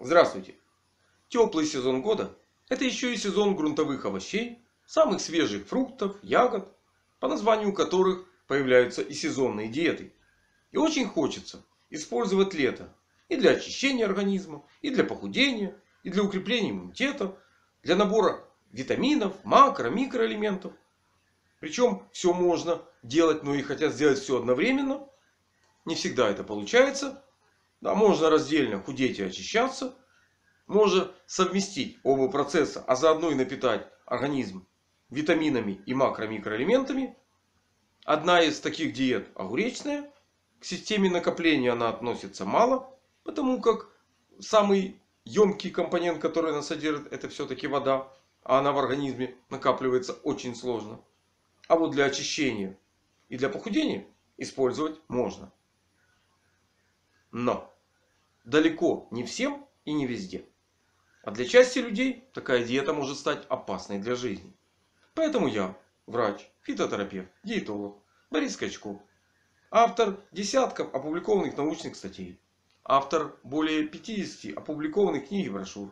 Здравствуйте! Теплый сезон года – это еще и сезон грунтовых овощей, самых свежих фруктов, ягод, по названию которых появляются и сезонные диеты. И очень хочется использовать лето и для очищения организма, и для похудения, и для укрепления иммунитета, для набора витаминов, макро, микроэлементов. Причем все можно делать, но и хотят сделать все одновременно. Не всегда это получается. Да, можно раздельно худеть и очищаться. Можно совместить оба процесса, а заодно и напитать организм витаминами и макро-микроэлементами. Одна из таких диет огуречная. К системе накопления она относится мало, потому как самый емкий компонент, который она содержит, это все-таки вода. А она в организме накапливается очень сложно. А вот для очищения и для похудения использовать можно. Но далеко не всем и не везде. А для части людей такая диета может стать опасной для жизни. Поэтому я, врач, фитотерапевт, диетолог Борис Качков, автор десятков опубликованных научных статей, автор более 50 опубликованных книг и брошюр,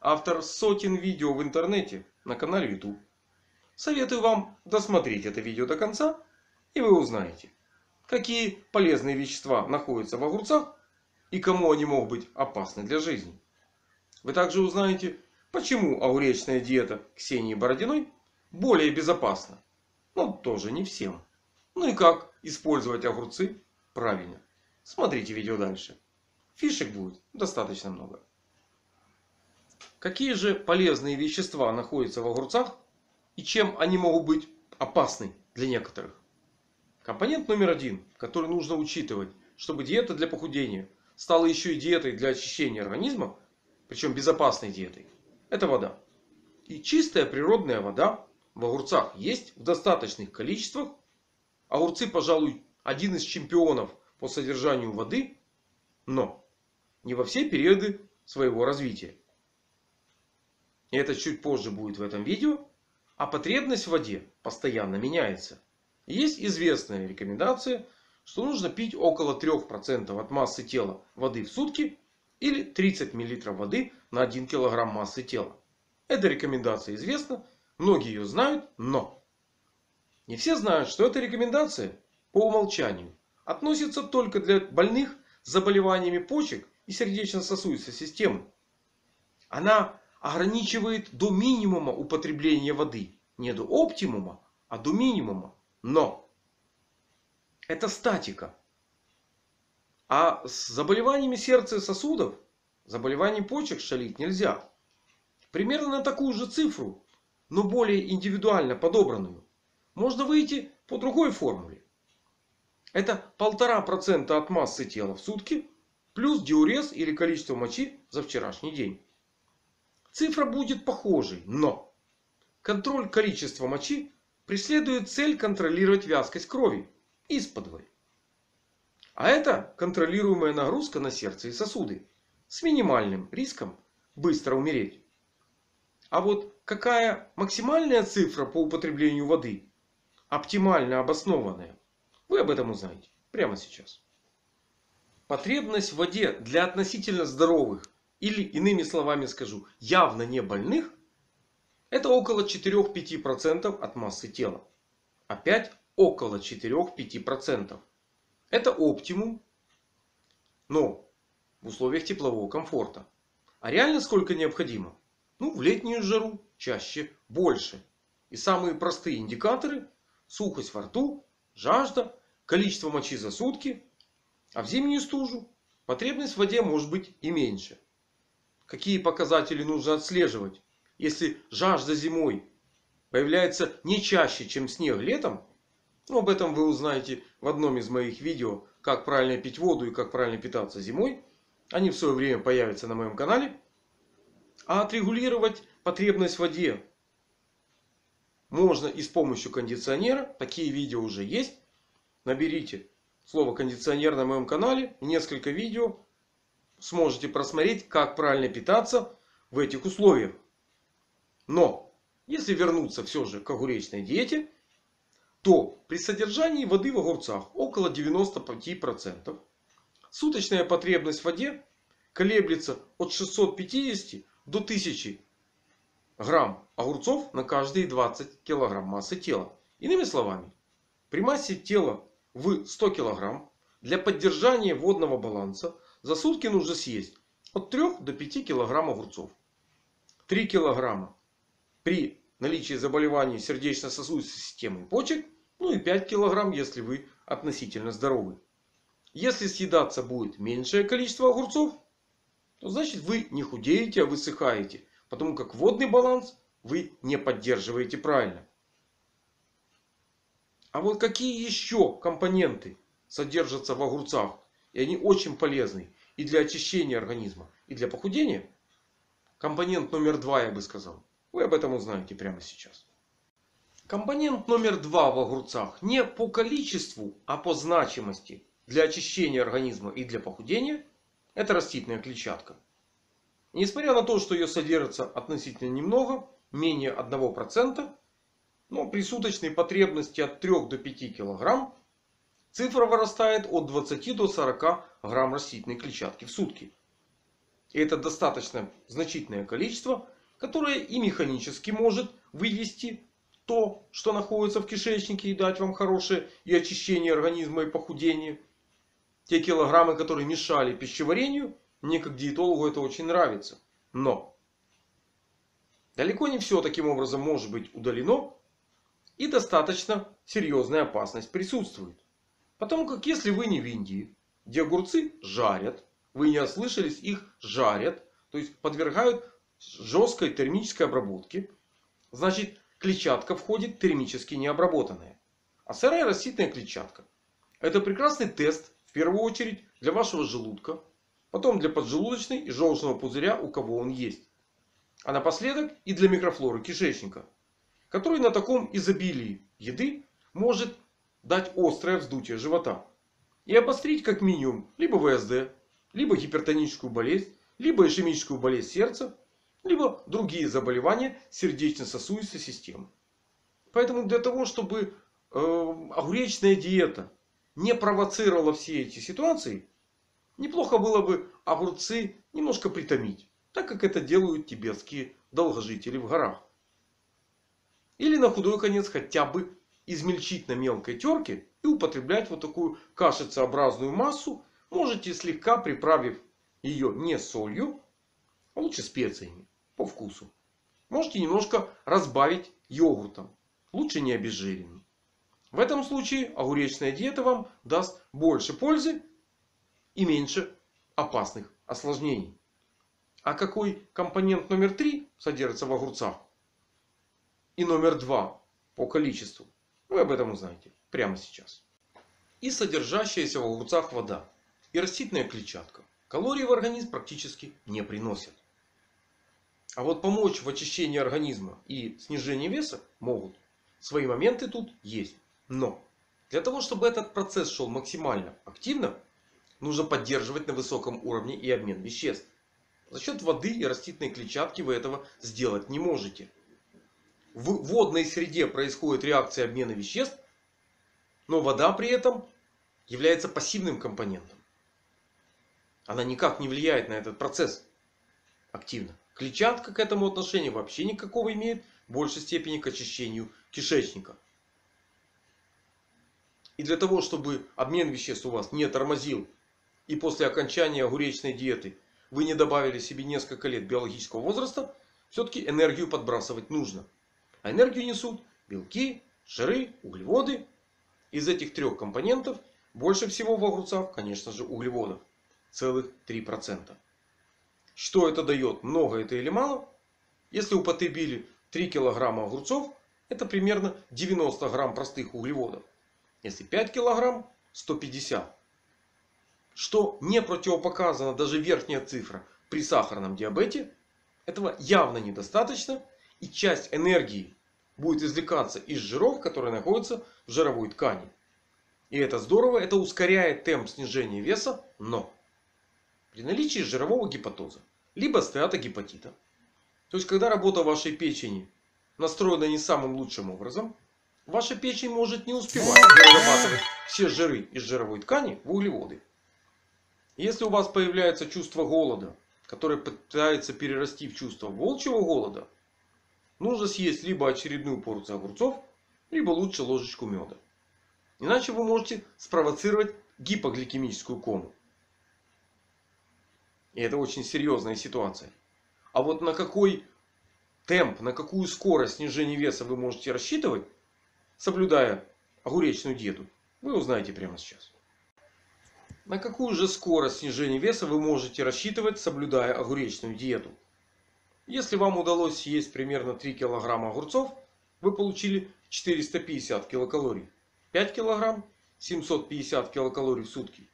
автор сотен видео в интернете на канале YouTube, советую вам досмотреть это видео до конца, и вы узнаете, какие полезные вещества находятся в огурцах и кому они могут быть опасны для жизни. Вы также узнаете, почему огуречная диета Ксении Бородиной более безопасна. Но тоже не всем. Ну и как использовать огурцы правильно. Смотрите видео дальше. Фишек будет достаточно много. Какие же полезные вещества находятся в огурцах и чем они могут быть опасны для некоторых? Компонент номер один, который нужно учитывать, чтобы диета для похудения стала еще и диетой для очищения организма, причем безопасной диетой, это вода. И чистая природная вода в огурцах есть в достаточных количествах. Огурцы, пожалуй, один из чемпионов по содержанию воды, но не во все периоды своего развития. И это чуть позже будет в этом видео. А потребность в воде постоянно меняется. И есть известная рекомендация, что нужно пить около 3% от массы тела воды в сутки или 30 мл воды на 1 кг массы тела. Эта рекомендация известна, многие ее знают, но не все знают, что эта рекомендация по умолчанию относится только для больных с заболеваниями почек и сердечно-сосудистой системы. Она ограничивает до минимума употребление воды. Не до оптимума, а до минимума. Но это статика. А с заболеваниями сердца и сосудов, заболеваний почек шалить нельзя. Примерно на такую же цифру, но более индивидуально подобранную, можно выйти по другой формуле. Это 1,5% от массы тела в сутки плюс диурез или количество мочи за вчерашний день. Цифра будет похожей, но контроль количества мочи преследует цель контролировать вязкость крови исподволь. А это контролируемая нагрузка на сердце и сосуды с минимальным риском быстро умереть. А вот какая максимальная цифра по употреблению воды, оптимально обоснованная, вы об этом узнаете прямо сейчас. Потребность в воде для относительно здоровых, или иными словами скажу, явно не больных, это около 4-5% от массы тела. Опять около 4-5%. Это оптимум, но в условиях теплового комфорта. А реально сколько необходимо? Ну, в летнюю жару чаще больше. И самые простые индикаторы: сухость во рту, жажда, количество мочи за сутки. А в зимнюю стужу потребность в воде может быть и меньше. Какие показатели нужно отслеживать? Если жажда зимой появляется не чаще, чем снег летом, но об этом вы узнаете в одном из моих видео, как правильно пить воду и как правильно питаться зимой. Они в свое время появятся на моем канале. А отрегулировать потребность в воде можно и с помощью кондиционера. Такие видео уже есть. Наберите слово кондиционер на моем канале. Несколько видео сможете просмотреть, как правильно питаться в этих условиях. Но если вернуться все же к огуречной диете, то при содержании воды в огурцах около 95% суточная потребность в воде колеблется от 650 до 1000 грамм огурцов на каждые 20 килограмм массы тела. Иными словами, при массе тела в 100 килограмм для поддержания водного баланса за сутки нужно съесть от 3 до 5 килограмм огурцов. 3 килограмма при наличии заболеваний сердечно-сосудистой системы и почек. Ну и 5 килограмм, если вы относительно здоровы. Если съедаться будет меньшее количество огурцов, то значит вы не худеете, а высыхаете. Потому как водный баланс вы не поддерживаете правильно. А вот какие еще компоненты содержатся в огурцах? И они очень полезны и для очищения организма, и для похудения. Компонент номер 2, я бы сказал. Вы об этом узнаете прямо сейчас. Компонент номер 2 в огурцах не по количеству, а по значимости для очищения организма и для похудения — это растительная клетчатка. И несмотря на то, что ее содержится относительно немного, менее 1%, но при суточной потребности от 3 до 5 килограмм цифра вырастает от 20 до 40 грамм растительной клетчатки в сутки. И это достаточно значительное количество, которое и механически может вывести то, что находится в кишечнике, и дать вам хорошее и очищение организма, и похудение. Те килограммы, которые мешали пищеварению, мне как диетологу это очень нравится. Но далеко не все таким образом может быть удалено. И достаточно серьезная опасность присутствует. Потому как если вы не в Индии, где огурцы жарят, вы не ослышались, их жарят, то есть подвергают жесткой термической обработке, значит клетчатка входит термически необработанная. А сырая растительная клетчатка — это прекрасный тест в первую очередь для вашего желудка, потом для поджелудочной и желчного пузыря, у кого он есть, а напоследок и для микрофлоры кишечника, который на таком изобилии еды может дать острое вздутие живота и обострить как минимум либо ВСД, либо гипертоническую болезнь, либо ишемическую болезнь сердца, либо другие заболевания сердечно-сосудистой системы. Поэтому для того, чтобы огуречная диета не провоцировала все эти ситуации, неплохо было бы огурцы немножко притомить. Так как это делают тибетские долгожители в горах. Или на худой конец хотя бы измельчить на мелкой терке и употреблять вот такую кашицеобразную массу. Можете слегка приправив ее не солью, а лучше специями по вкусу. Можете немножко разбавить йогуртом. Лучше не обезжиренным. В этом случае огуречная диета вам даст больше пользы и меньше опасных осложнений. А какой компонент номер 3 содержится в огурцах? И номер 2 по количеству. Вы об этом узнаете прямо сейчас. И содержащаяся в огурцах вода, и растительная клетчатка калорий в организм практически не приносят. А вот помочь в очищении организма и снижении веса могут. Свои моменты тут есть. Но для того, чтобы этот процесс шел максимально активно, нужно поддерживать на высоком уровне и обмен веществ. За счет воды и растительной клетчатки вы этого сделать не можете. В водной среде происходит реакция обмена веществ, но вода при этом является пассивным компонентом. Она никак не влияет на этот процесс активно. Клетчатка к этому отношения вообще никакого имеет, в большей степени к очищению кишечника. И для того, чтобы обмен веществ у вас не тормозил, и после окончания огуречной диеты вы не добавили себе несколько лет биологического возраста, все-таки энергию подбрасывать нужно. А энергию несут белки, жиры, углеводы. Из этих 3 компонентов больше всего в огурцах, конечно же, углеводов. Целых 3%. Что это дает? Много это или мало? Если употребили 3 килограмма огурцов, это примерно 90 грамм простых углеводов. Если 5 килограмм, 150. Что не противопоказано, даже верхняя цифра при сахарном диабете. Этого явно недостаточно. И часть энергии будет извлекаться из жиров, которые находятся в жировой ткани. И это здорово. Это ускоряет темп снижения веса. Но при наличии жирового гепатоза, либо стеатогепатита, то есть когда работа вашей печени настроена не самым лучшим образом, ваша печень может не успевать перерабатывать все жиры из жировой ткани в углеводы. Если у вас появляется чувство голода, которое пытается перерасти в чувство волчьего голода, нужно съесть либо очередную порцию огурцов, либо лучше ложечку меда. Иначе вы можете спровоцировать гипогликемическую кому. И это очень серьезная ситуация. А вот на какой темп, на какую скорость снижения веса вы можете рассчитывать, соблюдая огуречную диету, вы узнаете прямо сейчас. На какую же скорость снижения веса вы можете рассчитывать, соблюдая огуречную диету? Если вам удалось съесть примерно 3 килограмма огурцов, вы получили 450 килокалорий. 5 килограмм, 750 килокалорий в сутки.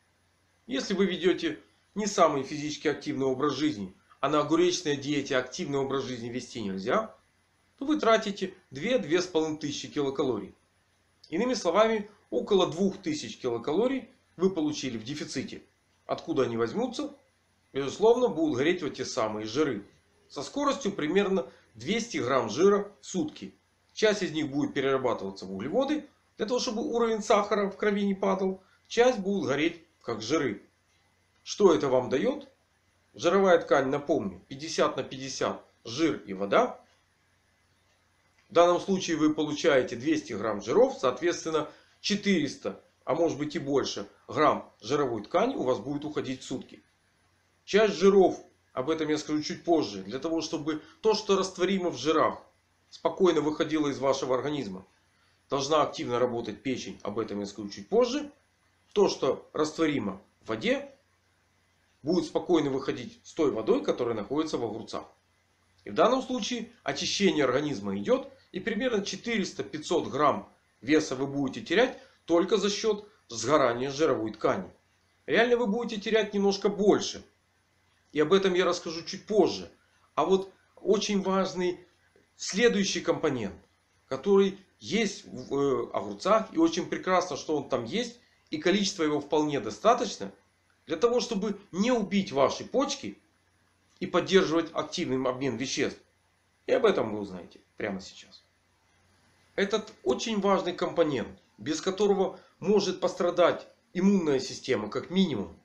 Если вы ведете не самый физически активный образ жизни, а на огуречной диете активный образ жизни вести нельзя, то вы тратите 2-2,5 тысячи килокалорий. Иными словами, около 2000 килокалорий вы получили в дефиците. Откуда они возьмутся? Безусловно, будут гореть вот те самые жиры. Со скоростью примерно 200 грамм жира в сутки. Часть из них будет перерабатываться в углеводы, для того чтобы уровень сахара в крови не падал. Часть будет гореть как жиры. Что это вам дает? Жировая ткань, напомню, 50 на 50 жир и вода. В данном случае вы получаете 200 грамм жиров. Соответственно, 400, а может быть и больше, грамм жировой ткани у вас будет уходить в сутки. Часть жиров, об этом я скажу чуть позже, для того чтобы то, что растворимо в жирах, спокойно выходило из вашего организма. Должна активно работать печень. Об этом я скажу чуть позже. То, что растворимо в воде, будет спокойно выходить с той водой, которая находится в огурцах. И в данном случае очищение организма идет. И примерно 400-500 грамм веса вы будете терять только за счет сгорания жировой ткани. Реально вы будете терять немножко больше. И об этом я расскажу чуть позже. А вот очень важный следующий компонент, который есть в огурцах. И очень прекрасно, что он там есть. И количество его вполне достаточно. Для того, чтобы не убить ваши почки и поддерживать активный обмен веществ. И об этом вы узнаете прямо сейчас. Этот очень важный компонент, без которого может пострадать иммунная система как минимум,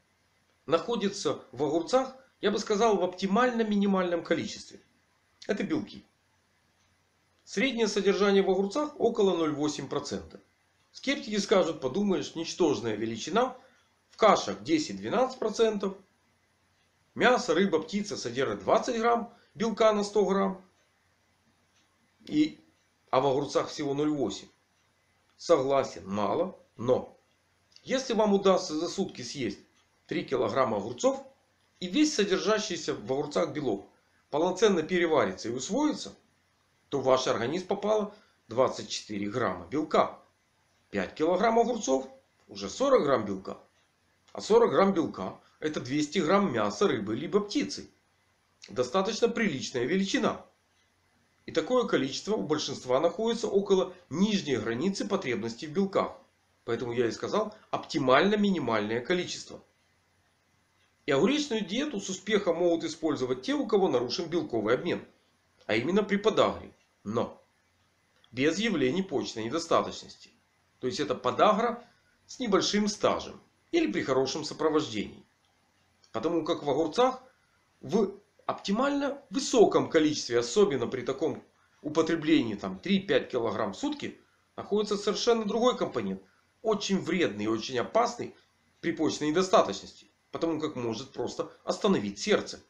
находится в огурцах, я бы сказал, в оптимально-минимальном количестве. Это белки. Среднее содержание в огурцах около 0,8%. Скептики скажут, подумаешь, ничтожная величина. В кашах 10-12%. Мясо, рыба, птица содержат 20 грамм белка на 100 грамм. А в огурцах всего 0,8. Согласен, мало. Но если вам удастся за сутки съесть 3 килограмма огурцов и весь содержащийся в огурцах белок полноценно переварится и усвоится, то в ваш организм попало 24 грамма белка. 5 килограмм огурцов — уже 40 грамм белка. А 40 грамм белка — это 200 грамм мяса, рыбы либо птицы. Достаточно приличная величина. И такое количество у большинства находится около нижней границы потребности в белках. Поэтому я и сказал, оптимально-минимальное количество. И огуречную диету с успехом могут использовать те, у кого нарушен белковый обмен. А именно при подагре. Но без явлений почечной недостаточности. То есть это подагра с небольшим стажем. Или при хорошем сопровождении. Потому как в огурцах в оптимально высоком количестве, особенно при таком употреблении 3-5 килограмм в сутки, находится совершенно другой компонент. Очень вредный и очень опасный при почечной недостаточности. Потому как может просто остановить сердце.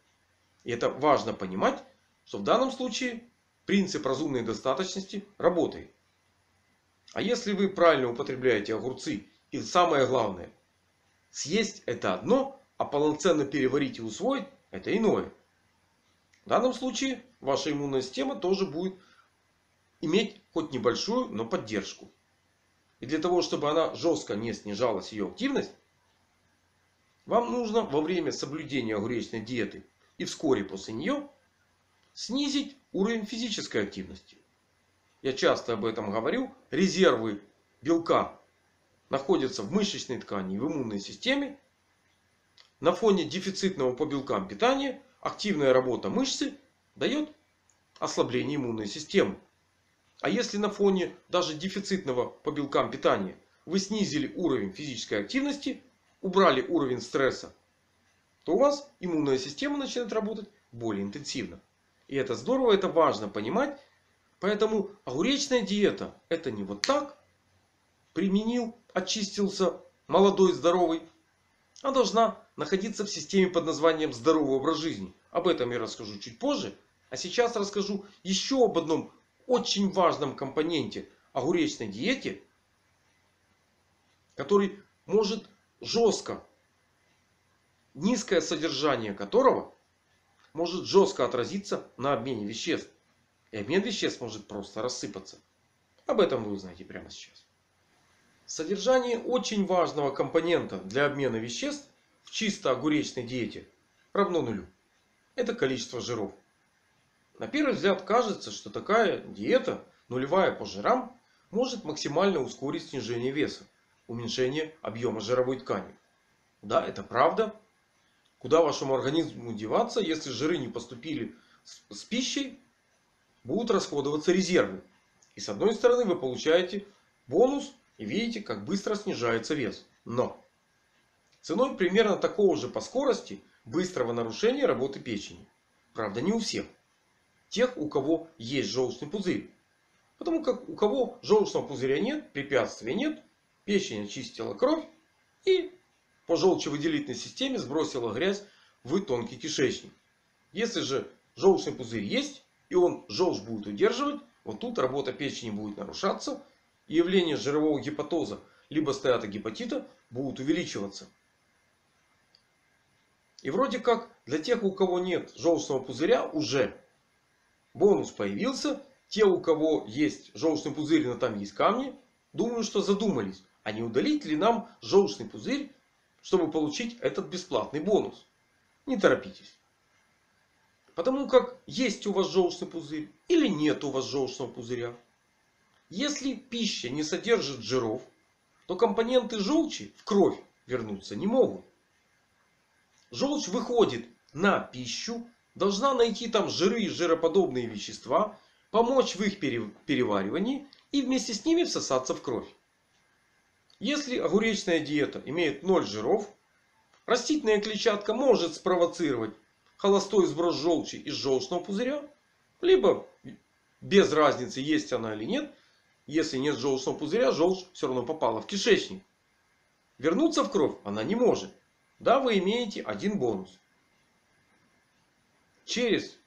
И это важно понимать, что в данном случае принцип разумной достаточности работает. А если вы правильно употребляете огурцы, и самое главное, съесть — это одно, а полноценно переварить и усвоить — это иное. В данном случае ваша иммунная система тоже будет иметь хоть небольшую, но поддержку. И для того, чтобы она жестко не снижалась, ее активность, вам нужно во время соблюдения огуречной диеты и вскоре после нее снизить уровень физической активности. Я часто об этом говорю. Резервы белка находятся в мышечной ткани и в иммунной системе. На фоне дефицитного по белкам питания активная работа мышцы дает ослабление иммунной системы. А если на фоне даже дефицитного по белкам питания вы снизили уровень физической активности, убрали уровень стресса то у вас иммунная система начинает работать более интенсивно. И это здорово, это важно понимать. Поэтому огуречная диета — это не вот так применил, очистился, молодой, здоровый. А должна находиться в системе под названием здоровый образ жизни. Об этом я расскажу чуть позже. А сейчас расскажу еще об одном очень важном компоненте огуречной диеты, который может жестко, низкое содержание которого может жестко отразиться на обмене веществ. И обмен веществ может просто рассыпаться. Об этом вы узнаете прямо сейчас. Содержание очень важного компонента для обмена веществ в чисто огуречной диете равно нулю. Это количество жиров. На первый взгляд кажется, что такая диета, нулевая по жирам, может максимально ускорить снижение веса, уменьшение объема жировой ткани. Да, это правда. Куда вашему организму деваться, если жиры не поступили с пищей, будут расходоваться резервы. И с одной стороны вы получаете бонус и видите, как быстро снижается вес. Но ценой примерно такого же по скорости быстрого нарушения работы печени. Правда, не у всех. Тех, у кого есть желчный пузырь. Потому как у кого желчного пузыря нет, препятствий нет, печень очистила кровь и по желчевыделительной системе сбросила грязь в тонкий кишечник. Если же желчный пузырь есть и он желчь будет удерживать, вот тут работа печени будет нарушаться и явления жирового гепатоза либо стеатогепатита будут увеличиваться. И вроде как для тех, у кого нет желчного пузыря, уже бонус появился. Те, у кого есть желчный пузырь, но там есть камни, думаю, что задумались, а не удалить ли нам желчный пузырь, чтобы получить этот бесплатный бонус. Не торопитесь. Потому как есть у вас желчный пузырь или нет у вас желчного пузыря. Если пища не содержит жиров, то компоненты желчи в кровь вернуться не могут. Желчь выходит на пищу, должна найти там жиры и жироподобные вещества, помочь в их переваривании и вместе с ними всосаться в кровь. Если огуречная диета имеет 0 жиров, растительная клетчатка может спровоцировать холостой сброс желчи из желчного пузыря. Либо без разницы, есть она или нет. Если нет желчного пузыря, желчь все равно попала в кишечник. Вернуться в кровь она не может. Да, вы имеете один бонус. Через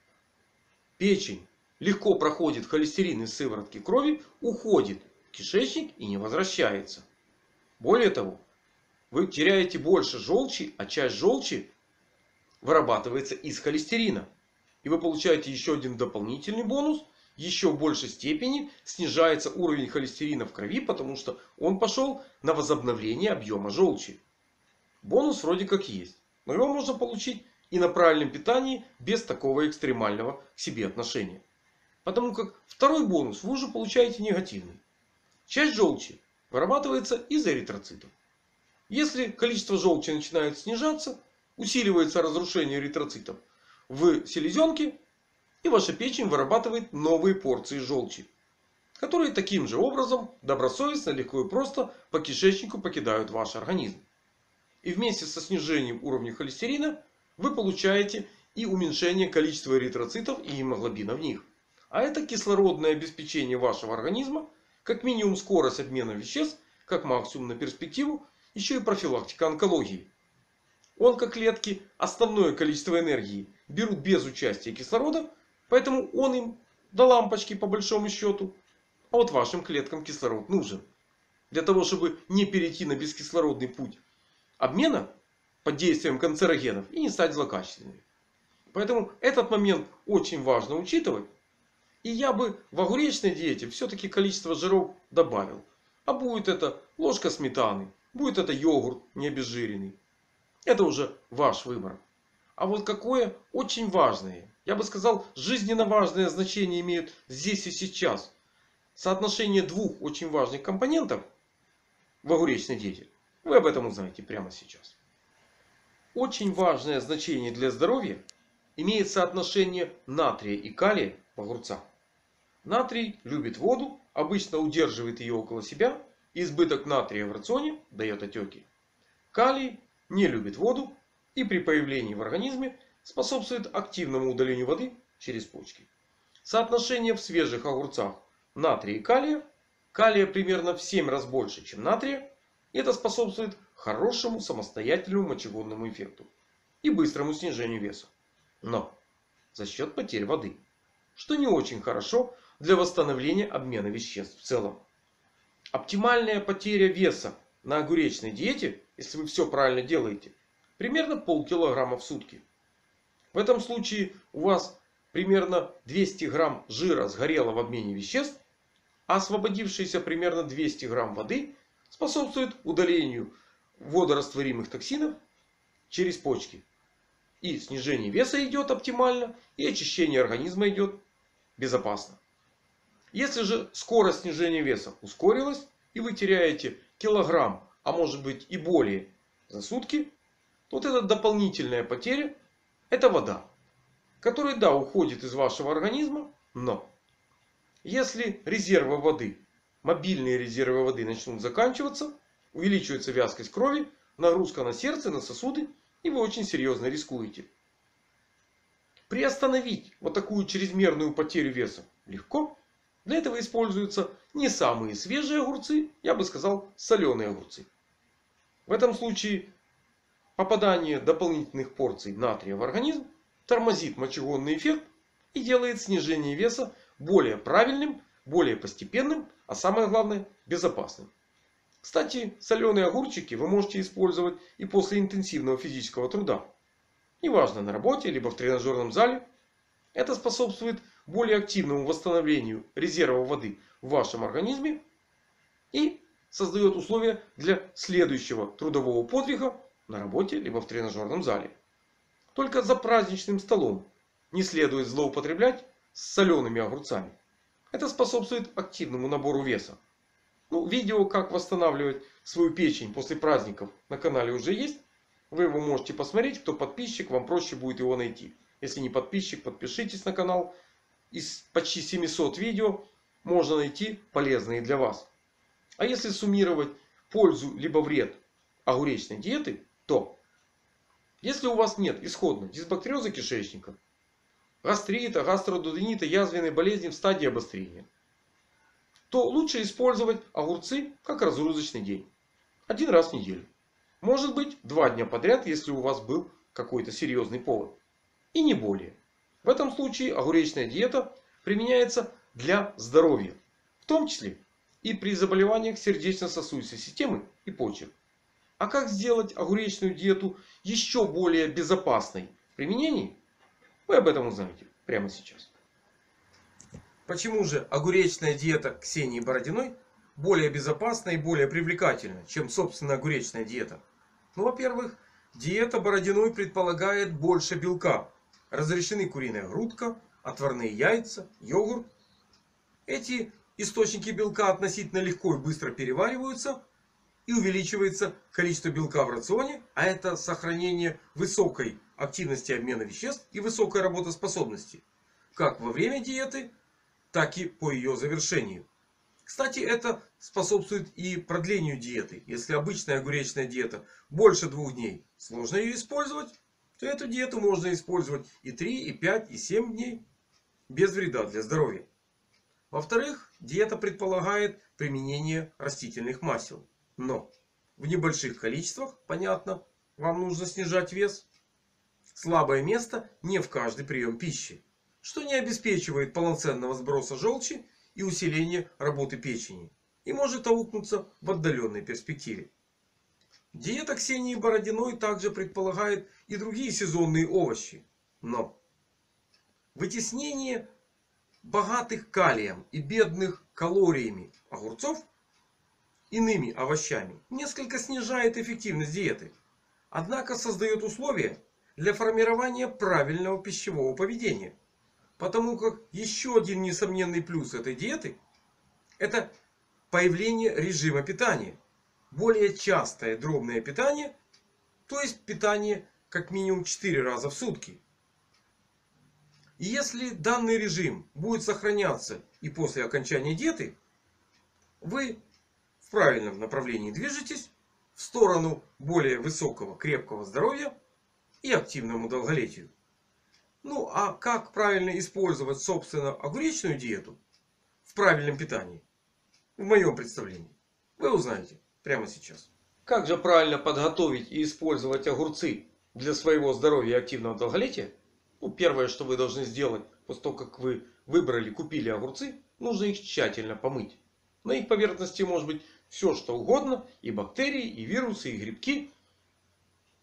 печень легко проходит холестерин из сыворотки крови, уходит в кишечник и не возвращается. Более того, вы теряете больше желчи, а часть желчи вырабатывается из холестерина. И вы получаете еще один дополнительный бонус. Еще в большей степени снижается уровень холестерина в крови, потому что он пошел на возобновление объема желчи. Бонус вроде как есть. Но его можно получить и на правильном питании, без такого экстремального к себе отношения. Потому как второй бонус вы уже получаете негативный. Часть желчи вырабатывается из эритроцитов. Если количество желчи начинает снижаться, усиливается разрушение эритроцитов в селезенке, и ваша печень вырабатывает новые порции желчи, которые таким же образом добросовестно, легко и просто по кишечнику покидают ваш организм. И вместе со снижением уровня холестерина вы получаете и уменьшение количества эритроцитов и гемоглобина в них. А это кислородное обеспечение вашего организма, как минимум скорость обмена веществ, как максимум на перспективу, еще и профилактика онкологии. Онкоклетки основное количество энергии берут без участия кислорода, поэтому он им до лампочки по большому счету. А вот вашим клеткам кислород нужен. Для того, чтобы не перейти на бескислородный путь обмена под действием канцерогенов и не стать злокачественными. Поэтому этот момент очень важно учитывать. И я бы в огуречной диете все-таки количество жиров добавил. А будет это ложка сметаны, будет это йогурт необезжиренный. Это уже ваш выбор. А вот какое очень важное, я бы сказал, жизненно важное значение имеют здесь и сейчас соотношение двух очень важных компонентов в огуречной диете. Вы об этом узнаете прямо сейчас. Очень важное значение для здоровья имеет соотношение натрия и калия в огурцах. Натрий любит воду, обычно удерживает ее около себя. Избыток натрия в рационе дает отеки. Калий не любит воду и и при появлении в организме способствует активному удалению воды через почки. Соотношение в свежих огурцах натрия и калия. Калия примерно в 7 раз больше, чем натрия. И это способствует хорошему самостоятельному мочегонному эффекту и быстрому снижению веса. Но за счет потерь воды. Что не очень хорошо для восстановления обмена веществ в целом. Оптимальная потеря веса на огуречной диете, если вы все правильно делаете, примерно полкилограмма в сутки. В этом случае у вас примерно 200 грамм жира сгорело в обмене веществ, а освободившиеся примерно 200 грамм воды способствует удалению водорастворимых токсинов через почки. И снижение веса идет оптимально, и очищение организма идет безопасно. Если же скорость снижения веса ускорилась и вы теряете килограмм, а может быть и более за сутки, то вот эта дополнительная потеря — это вода, которая, да, уходит из вашего организма, но если резервы воды, мобильные резервы воды начнут заканчиваться, увеличивается вязкость крови, нагрузка на сердце, на сосуды, и вы очень серьезно рискуете. Приостановить вот такую чрезмерную потерю веса легко. Для этого используются не самые свежие огурцы, я бы сказал, соленые огурцы. В этом случае попадание дополнительных порций натрия в организм тормозит мочегонный эффект и делает снижение веса более правильным, более постепенным, а самое главное — безопасным. Кстати, соленые огурчики вы можете использовать и после интенсивного физического труда. Неважно, на работе, либо в тренажерном зале. Это способствует более активному восстановлению резервов воды в вашем организме и создает условия для следующего трудового подвига на работе, либо в тренажерном зале. Только за праздничным столом не следует злоупотреблять с солеными огурцами. Это способствует активному набору веса. Ну, видео, как восстанавливать свою печень после праздников, на канале уже есть. Вы его можете посмотреть. Кто подписчик, вам проще будет его найти. Если не подписчик, подпишитесь на канал. Из почти 700 видео можно найти полезные для вас. А если суммировать пользу либо вред огуречной диеты, то если у вас нет исходной дисбактериоза кишечника, гастрита, гастродуоденита, язвенной болезни в стадии обострения, то лучше использовать огурцы как разгрузочный день. Один раз в неделю. Может быть, 2 дня подряд, если у вас был какой-то серьезный повод. И не более. В этом случае огуречная диета применяется для здоровья. В том числе и при заболеваниях сердечно-сосудистой системы и почек. А как сделать огуречную диету еще более безопасной в применении? Вы об этом узнаете прямо сейчас. Почему же огуречная диета Ксении Бородиной более безопасна и более привлекательна, чем собственно огуречная диета? Ну, во-первых, диета Бородиной предполагает больше белка. Разрешены куриная грудка, отварные яйца, йогурт. Эти источники белка относительно легко и быстро перевариваются. И увеличивается количество белка в рационе. А это сохранение высокой активности обмена веществ и высокой работоспособности. Как во время диеты, так и по ее завершению. Кстати, это способствует и продлению диеты. Если обычная огуречная диета больше 2 дней, сложно ее использовать, то эту диету можно использовать и 3, и 5, и 7 дней без вреда для здоровья. Во-вторых, диета предполагает применение растительных масел. Но в небольших количествах, понятно, вам нужно снижать вес. Слабое место не в каждый прием пищи, что не обеспечивает полноценного сброса желчи и усиления работы печени. И может аукнуться в отдаленной перспективе. Диета Ксении Бородиной также предполагает и другие сезонные овощи. Но вытеснение богатых калием и бедных калориями огурцов иными овощами несколько снижает эффективность диеты. Однако создает условия для формирования правильного пищевого поведения. Потому как еще один несомненный плюс этой диеты — это появление режима питания. Более частое дробное питание, то есть питание как минимум 4 раза в сутки. И если данный режим будет сохраняться и после окончания диеты, вы в правильном направлении движетесь в сторону более высокого, крепкого здоровья и активному долголетию. Ну а как правильно использовать, собственно, огуречную диету в правильном питании, в моем представлении, вы узнаете прямо сейчас. Как же правильно подготовить и использовать огурцы для своего здоровья и активного долголетия? Ну, первое, что вы должны сделать после того, как вы выбрали, купили огурцы, нужно их тщательно помыть. На их поверхности может быть все что угодно. И бактерии, и вирусы, и грибки,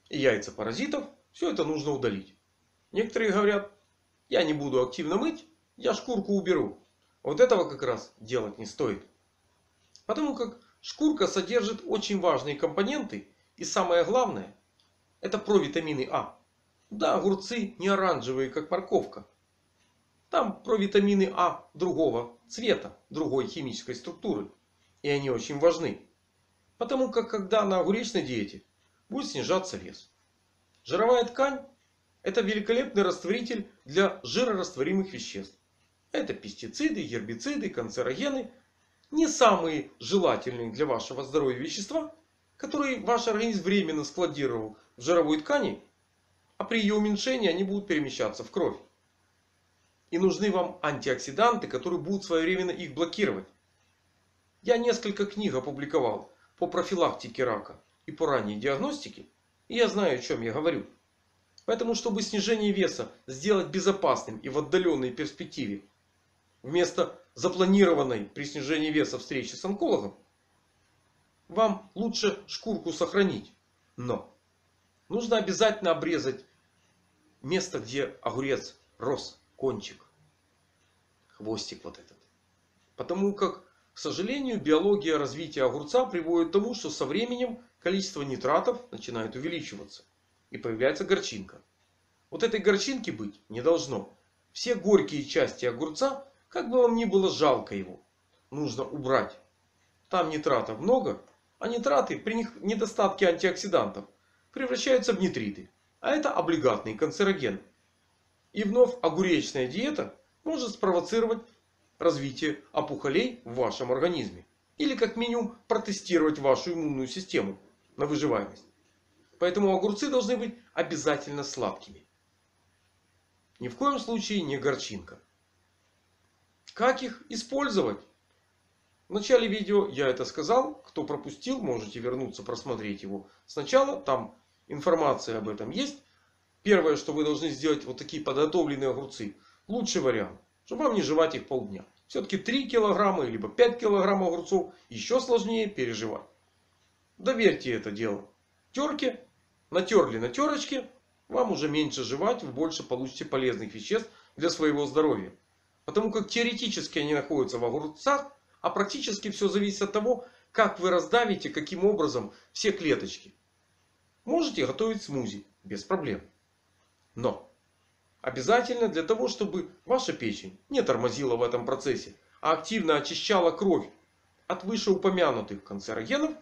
и яйца паразитов. Все это нужно удалить. Некоторые говорят: я не буду активно мыть, я шкурку уберу. Вот этого как раз делать не стоит. Потому как шкурка содержит очень важные компоненты. И самое главное, это провитамины А. Да, огурцы не оранжевые, как морковка. Там провитамины А другого цвета, другой химической структуры. И они очень важны. Потому как когда на огуречной диете будет снижаться вес. Жировая ткань — это великолепный растворитель для жирорастворимых веществ. Это пестициды, гербициды, канцерогены. Не самые желательные для вашего здоровья вещества, которые ваш организм временно складировал в жировой ткани. А при ее уменьшении они будут перемещаться в кровь. И нужны вам антиоксиданты, которые будут своевременно их блокировать. Я несколько книг опубликовал по профилактике рака и по ранней диагностике. И я знаю, о чем я говорю. Поэтому, чтобы снижение веса сделать безопасным и в отдаленной перспективе, вместо запланированной при снижении веса встречи с онкологом, вам лучше шкурку сохранить. Но нужно обязательно обрезать место, где огурец рос. Кончик. Хвостик вот этот. Потому как, к сожалению, биология развития огурца приводит к тому, что со временем количество нитратов начинает увеличиваться. И появляется горчинка. Вот этой горчинки быть не должно. Все горькие части огурца, как бы вам ни было жалко его, нужно убрать. Там нитратов много. А нитраты при недостатке антиоксидантов превращаются в нитриты. А это облигатный канцероген. И вновь огуречная диета может спровоцировать развитие опухолей в вашем организме. Или как минимум протестировать вашу иммунную систему на выживаемость. Поэтому огурцы должны быть обязательно сладкими. Ни в коем случае не горчинка. Как их использовать? В начале видео я это сказал. Кто пропустил, можете вернуться, просмотреть его сначала. Там информация об этом есть. Первое, что вы должны сделать — вот такие подготовленные огурцы. Лучший вариант, чтобы вам не жевать их полдня. Все-таки 3 килограмма, либо 5 килограмм огурцов еще сложнее переживать. Доверьте это дело терке. Натерли на терочке. Вам уже меньше жевать. Вы больше получите полезных веществ для своего здоровья. Потому как теоретически они находятся в огурцах. А практически все зависит от того, как вы раздавите, каким образом все клеточки. Можете готовить смузи без проблем. Но обязательно для того, чтобы ваша печень не тормозила в этом процессе, а активно очищала кровь от вышеупомянутых канцерогенов,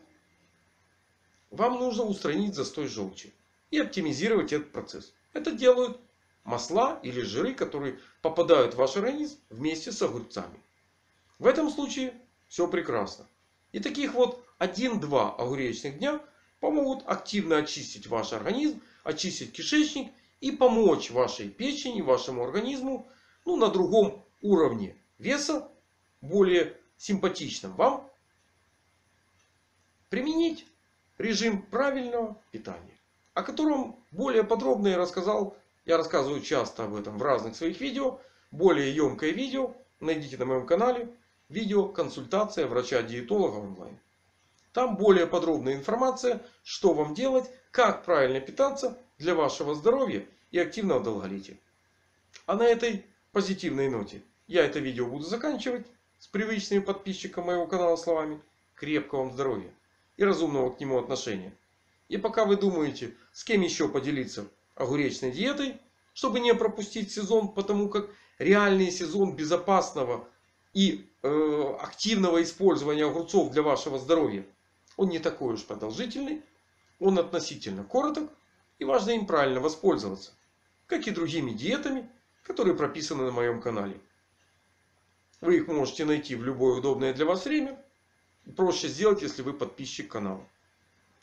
вам нужно устранить застой желчи и оптимизировать этот процесс. Это делают масла или жиры, которые попадают в ваш организм вместе с огурцами. В этом случае все прекрасно. И таких вот 1-2 огуречных дня помогут активно очистить ваш организм, очистить кишечник и помочь вашей печени, вашему организму, ну, на другом уровне веса, более симпатичном вам, применить режим правильного питания. О котором более подробно я рассказал. Я рассказываю часто об этом в разных своих видео. Более емкое видео найдите на моем канале. Видео «Консультация врача-диетолога онлайн». Там более подробная информация, что вам делать, как правильно питаться для вашего здоровья и активного долголетия. А на этой позитивной ноте я это видео буду заканчивать с привычными подписчикам моего канала словами: крепкого вам здоровья и разумного к нему отношения. И пока вы думаете, с кем еще поделиться огуречной диетой, чтобы не пропустить сезон, потому как реальный сезон безопасного и активного использования огурцов для вашего здоровья, он не такой уж продолжительный. Он относительно короток. И важно им правильно воспользоваться. Как и другими диетами, которые прописаны на моем канале. Вы их можете найти в любое удобное для вас время. Проще сделать, если вы подписчик канала.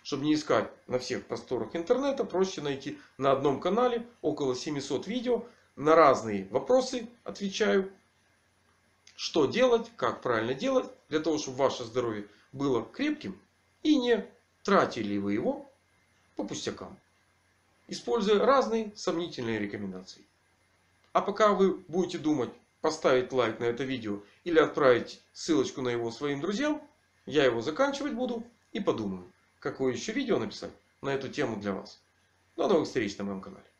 Чтобы не искать на всех просторах интернета, проще найти на одном канале около 700 видео. На разные вопросы отвечаю. Что делать, как правильно делать, для того, чтобы ваше здоровье было крепким и не тратили вы его по пустякам, используя разные сомнительные рекомендации. А пока вы будете думать, поставить лайк на это видео или отправить ссылочку на его своим друзьям, я его заканчивать буду и подумаю, какое еще видео написать на эту тему для вас. До новых встреч на моем канале.